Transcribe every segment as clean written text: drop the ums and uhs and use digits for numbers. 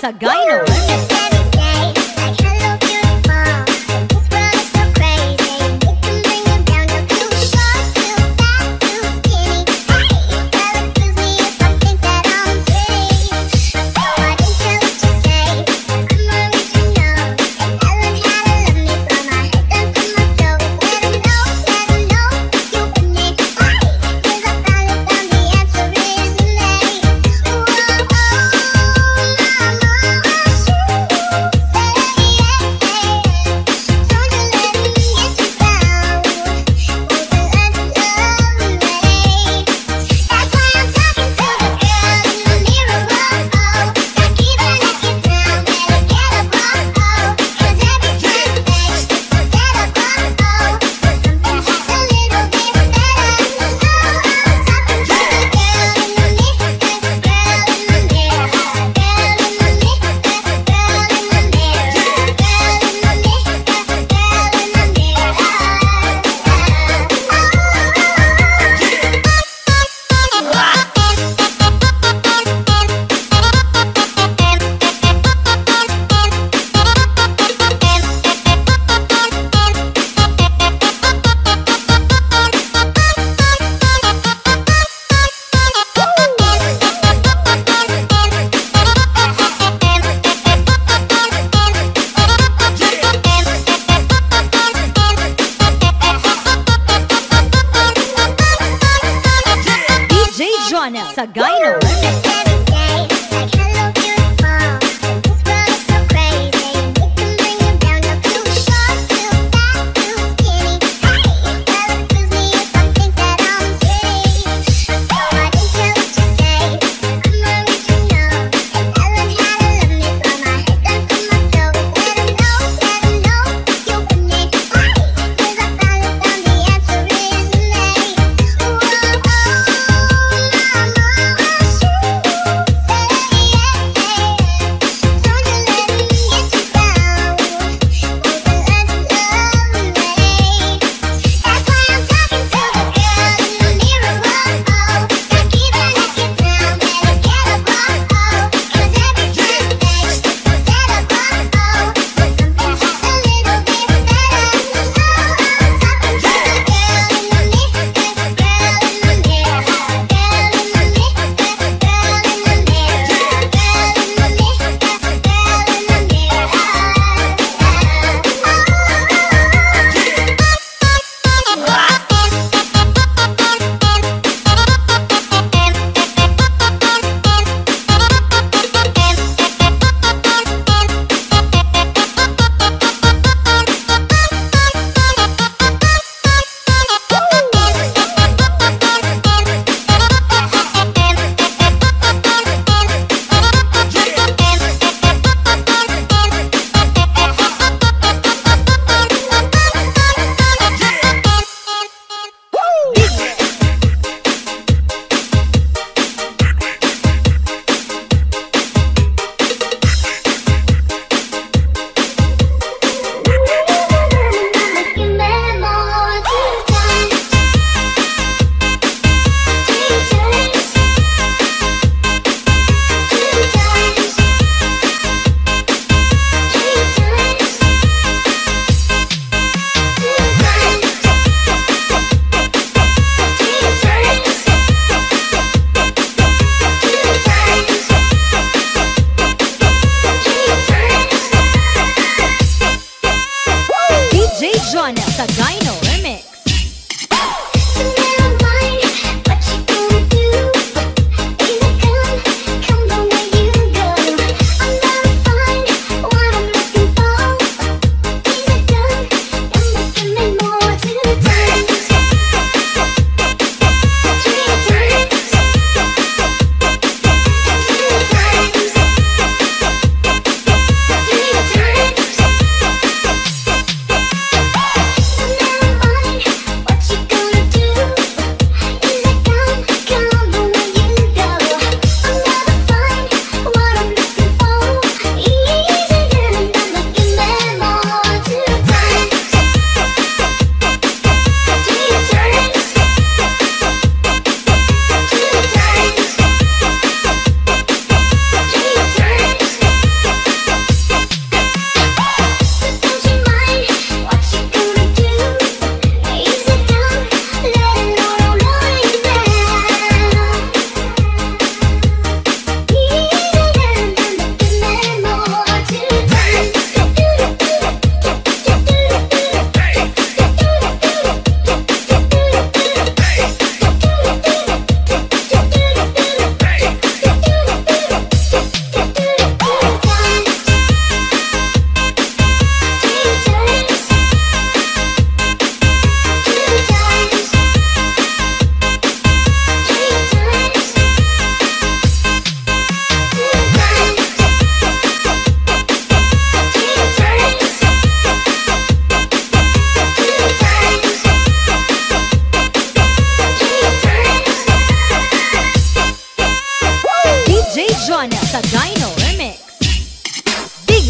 Sagaino.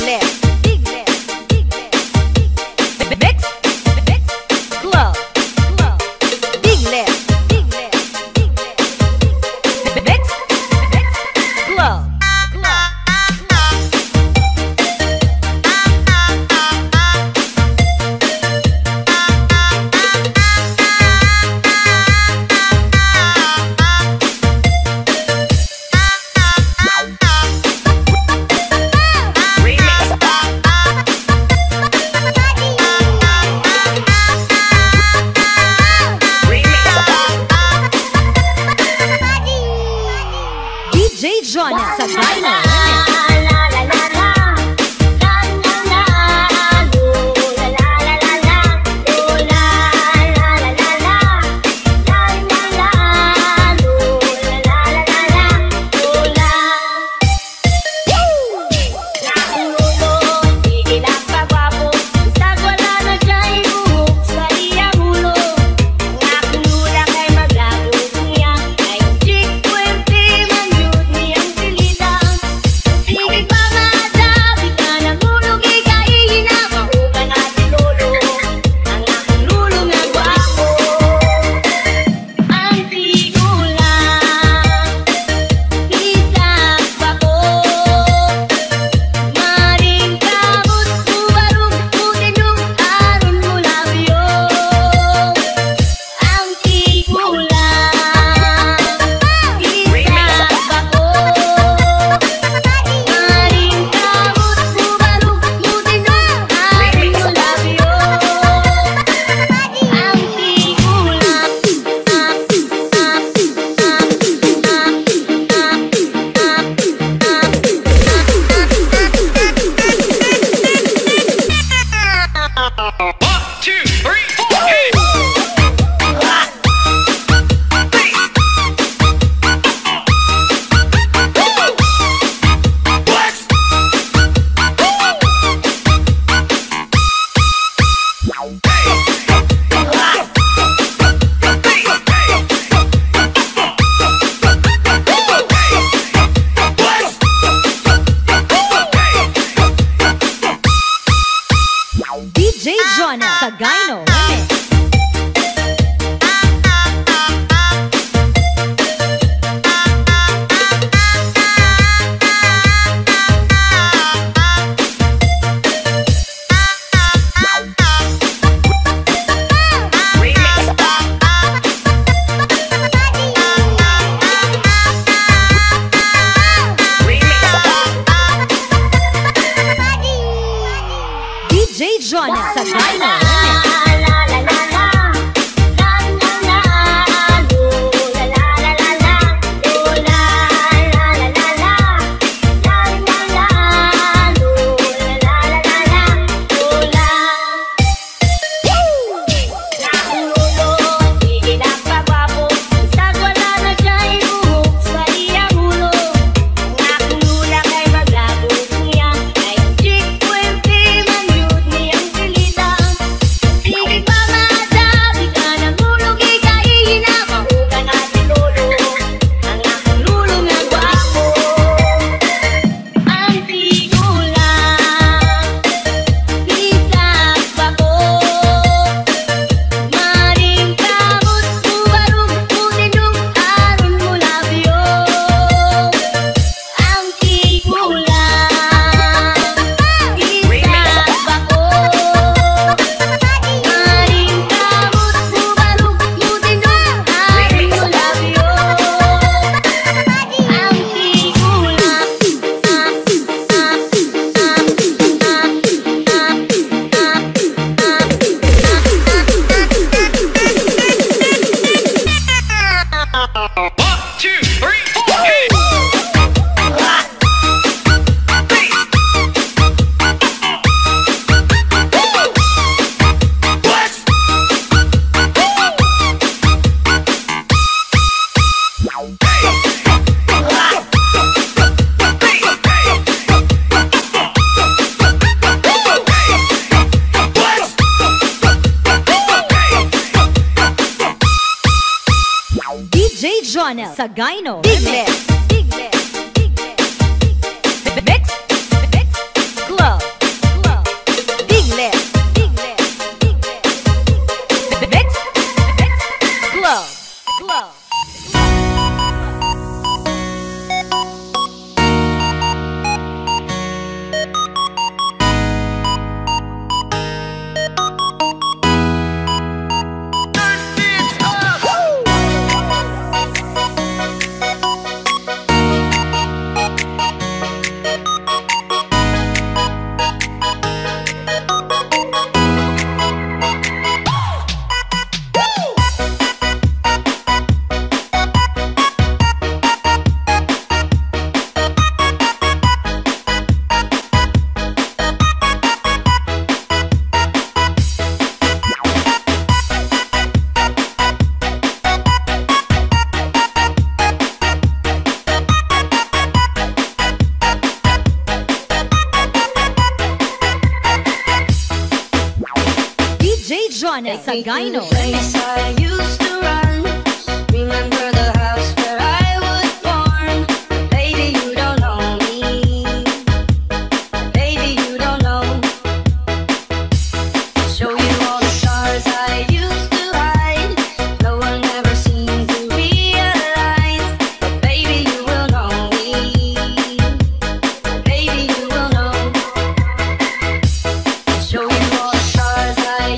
Johnny Sabina. DJ John Sagaino. John Sagaino. DJ John Sagaino. Big Mix Club. run as a gyno. I used to run. Remember the house where I was born. Baby, you don't know me. Baby, you don't know. Show you all the stars I used to hide. No one ever seemed to realize. But baby, you will know me. Baby, you will know. Show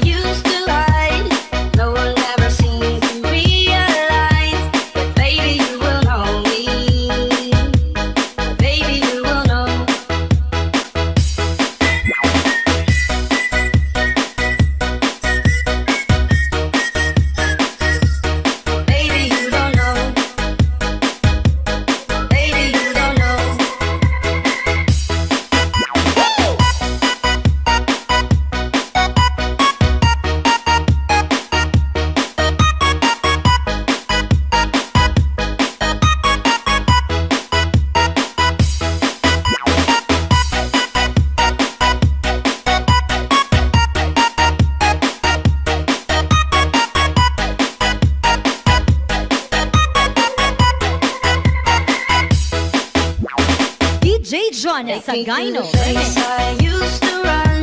you. John is a gyno. I used to run.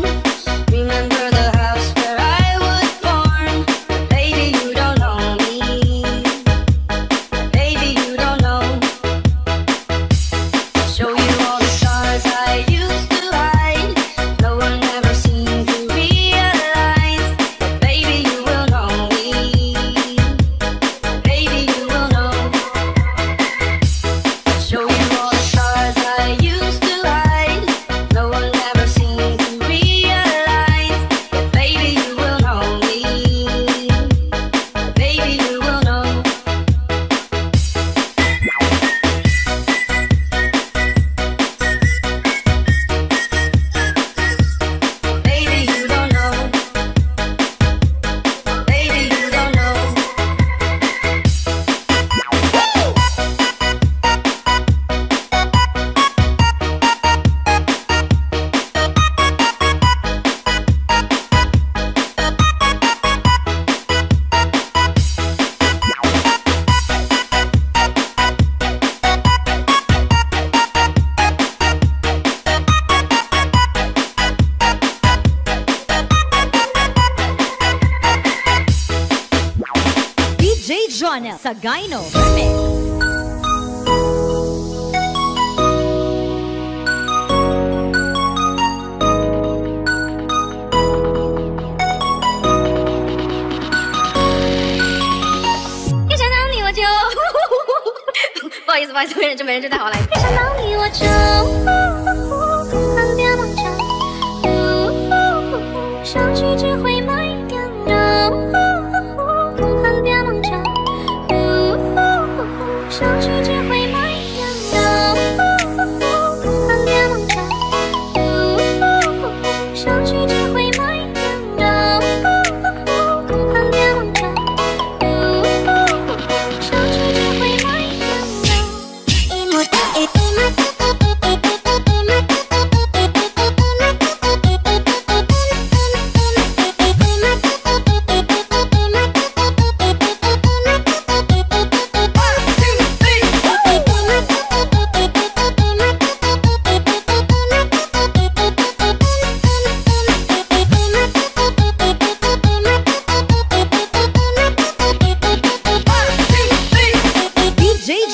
Remember the house where I was born. Baby, you don't know me. Baby, you don't know. Show you all the stars I used to hide. No one ever seemed to realize. But baby, you will know me. Baby, you will know. Show you all the stars I used to. Jonas a gyno remix.越想当你我就不好意思，不好意思，没人就带我来。越想当你我就别忙着，上去只会慢一点的。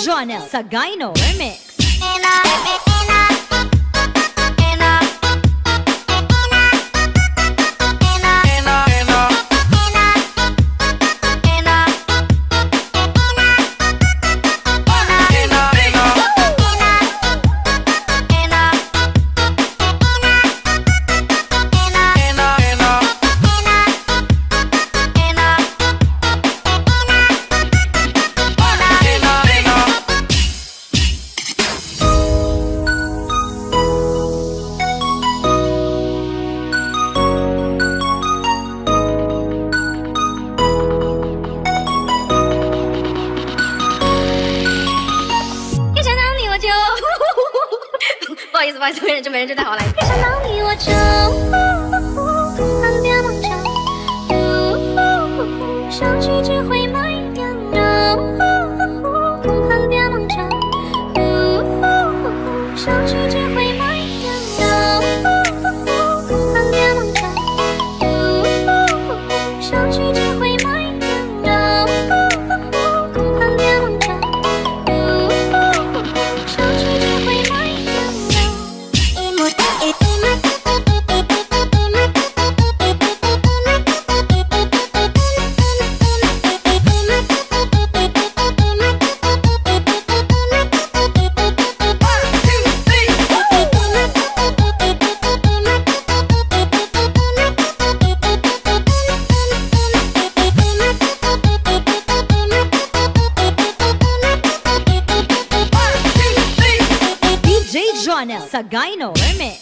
Jonas a gyno remix.不好意思，没人就带我来。越想当你我就别忙着。上去只会慢点闹，恐怕别忙着，上去只会慢点闹，恐怕别忙着，上去只会慢点闹，恐怕别忙着，上去只会慢点闹。 Sagaino Remix. Sagaino Remix.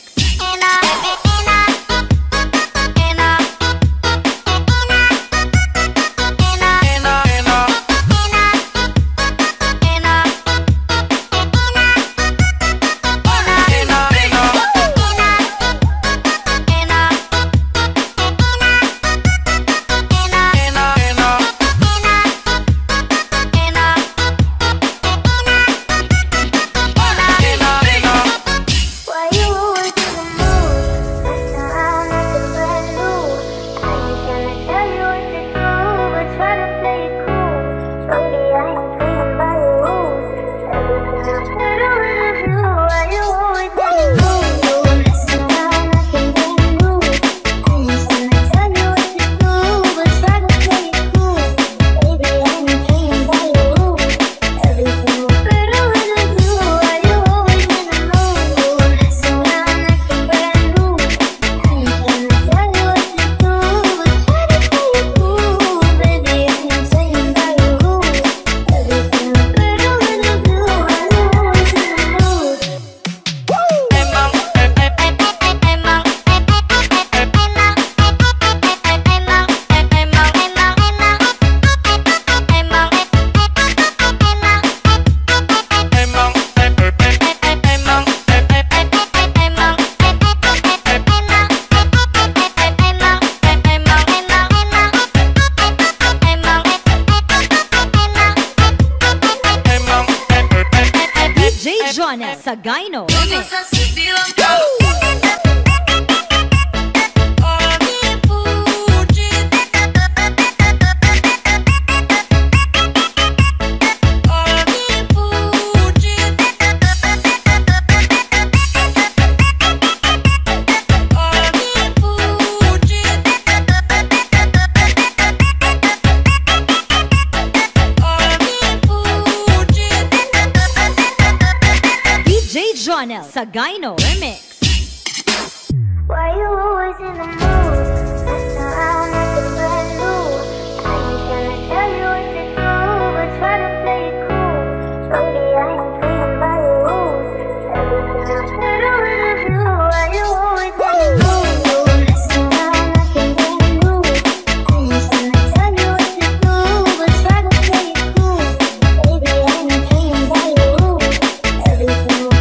Sagaino Remix. Why you always in the mood? That's not how I'm acting brand new. I ain't gonna tell you what to do, but try to play it cool. Baby, I ain't playing by the rules. Everything I'm better when I do. Why you always in the mood? That's not how I'm acting brand new. I ain't gonna tell you what to do, but try to play it cool. Baby, I ain't playing by the rules. Everything.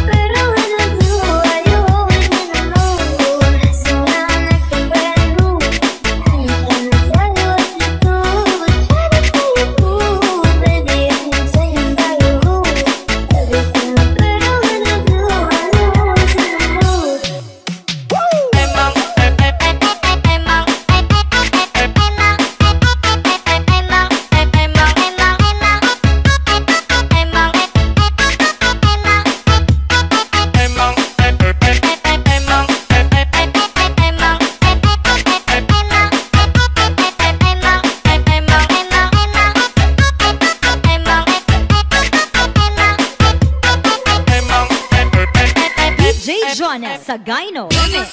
Sagaino Remix.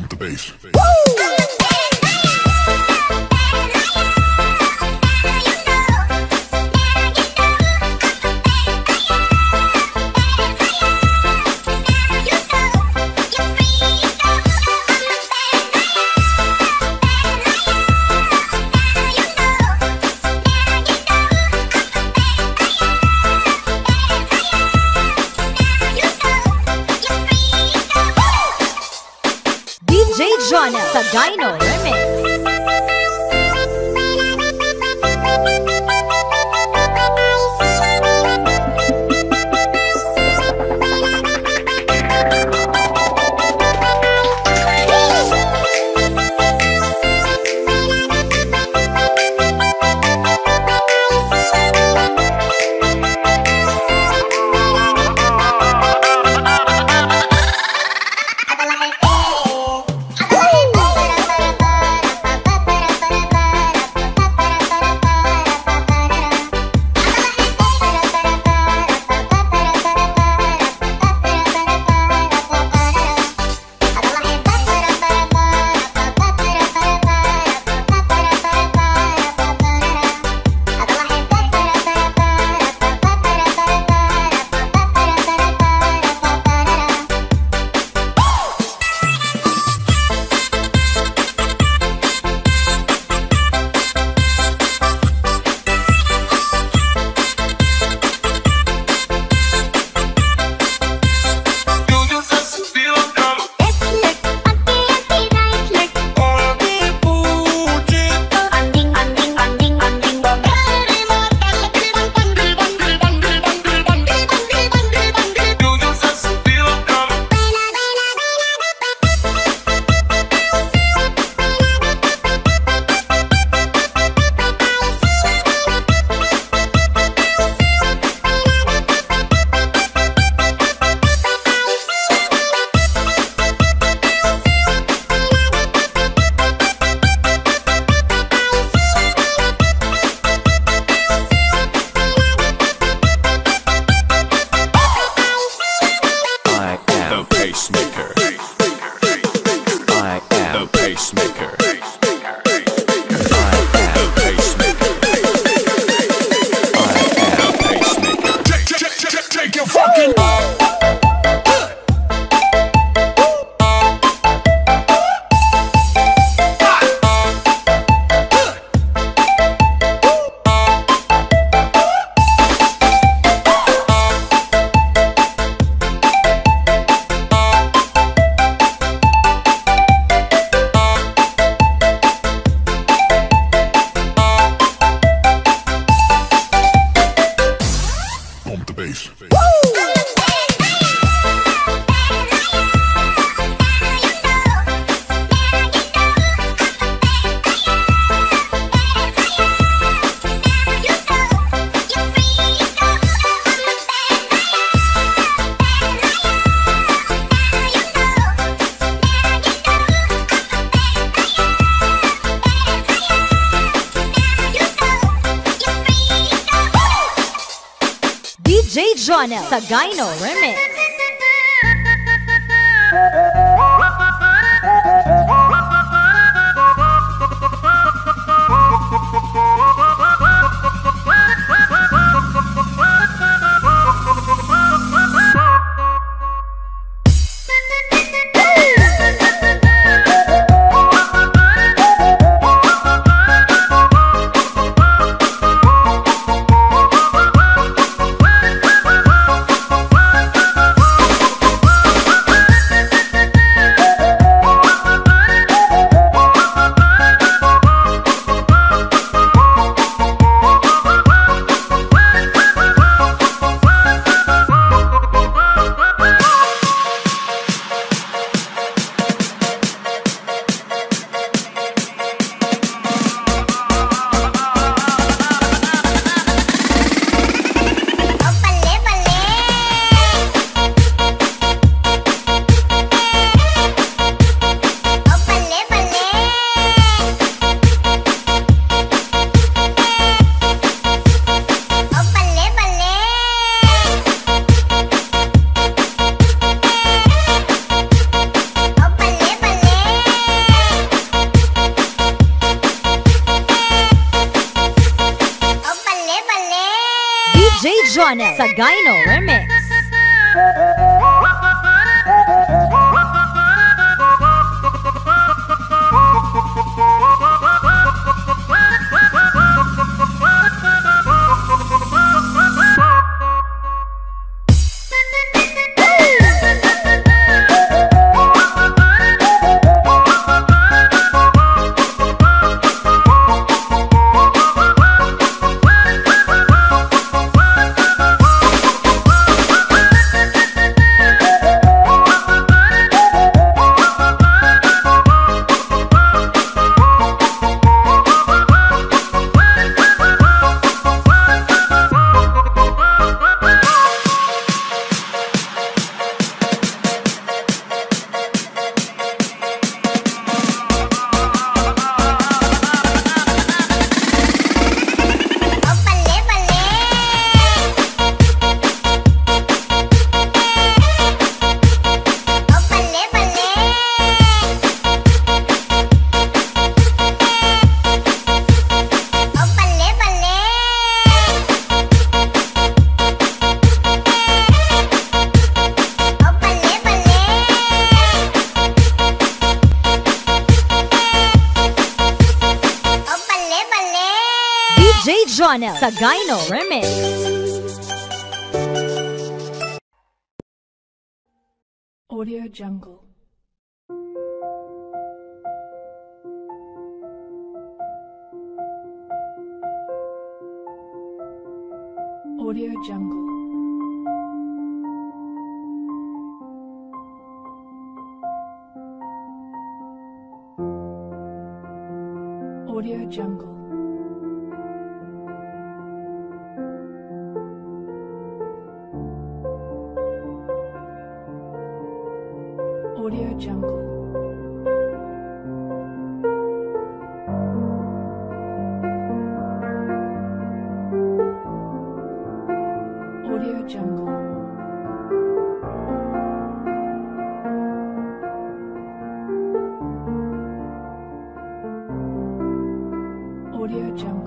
pump the bass. Woo! Johnny the Dino Remix. DJ Johnny the Dino Remix. Jonel sa Gyno Remix. Jonel sa Gyno Remix. Audio Jungle. Audio Jungle. Audio Jungle. Audio Jungle. Audio Jungle. Audio Jungle. Audio Jungle.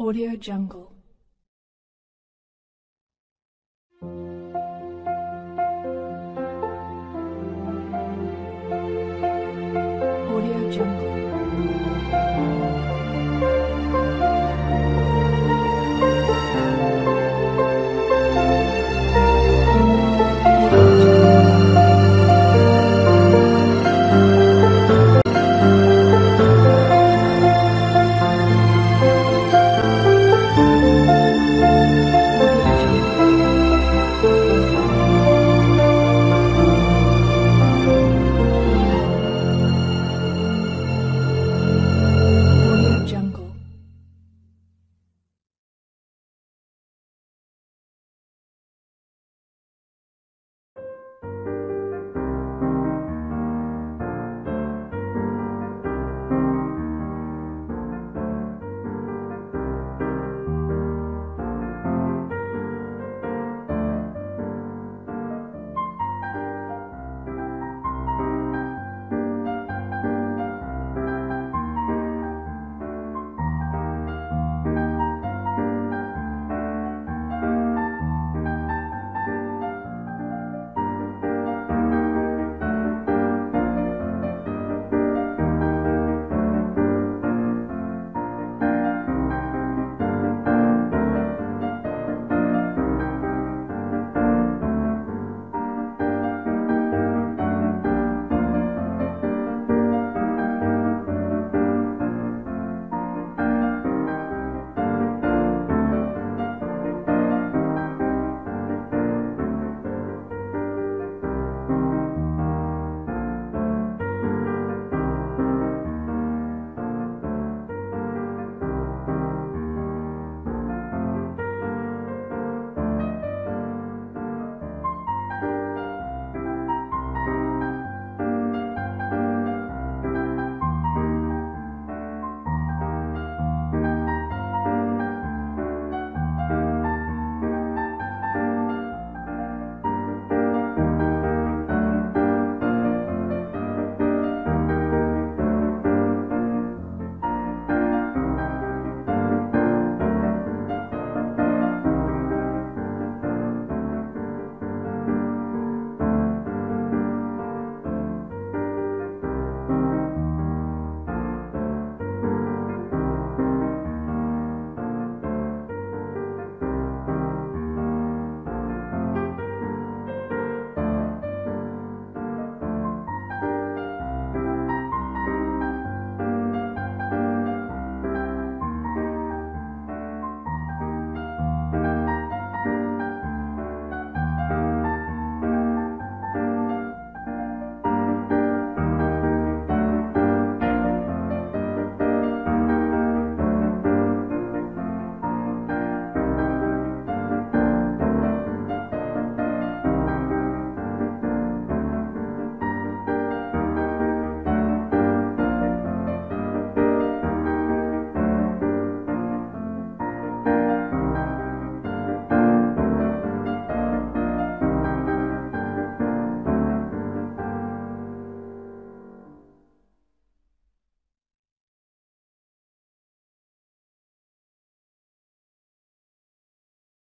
Audio Jungle.